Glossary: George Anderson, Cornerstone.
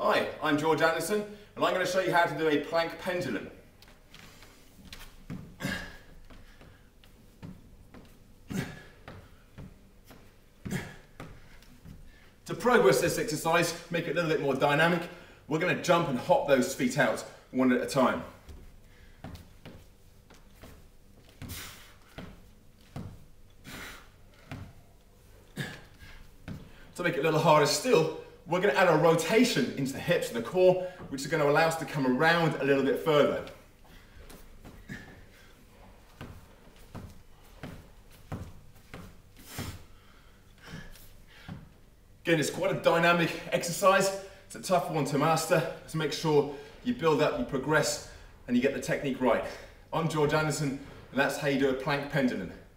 Hi, I'm George Anderson, and I'm going to show you how to do a plank pendulum. To progress this exercise, make it a little bit more dynamic, we're going to jump and hop those feet out one at a time. To make it a little harder still, we're going to add a rotation into the hips and the core, which is going to allow us to come around a little bit further. Again, it's quite a dynamic exercise. It's a tough one to master, so make sure you build up, you progress, and you get the technique right. I'm George Anderson, and that's how you do a plank pendulum.